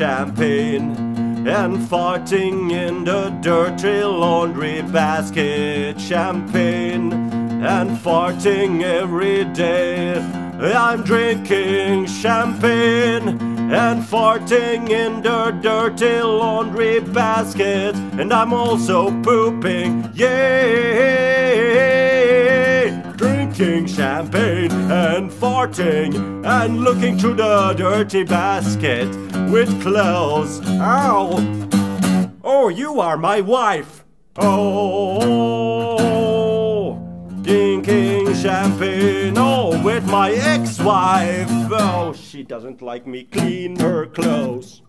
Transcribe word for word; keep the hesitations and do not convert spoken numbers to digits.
champagne and farting in the dirty laundry basket. Champagne and farting every day. I'm drinking champagne and farting in the dirty laundry basket, and I'm also pooping, yeah. Drinking champagne and farting and looking through the dirty basket with clothes. Ow! Oh, you are my wife! Oh! Drinking champagne, oh, with my ex-wife. Oh, she doesn't like me clean her clothes.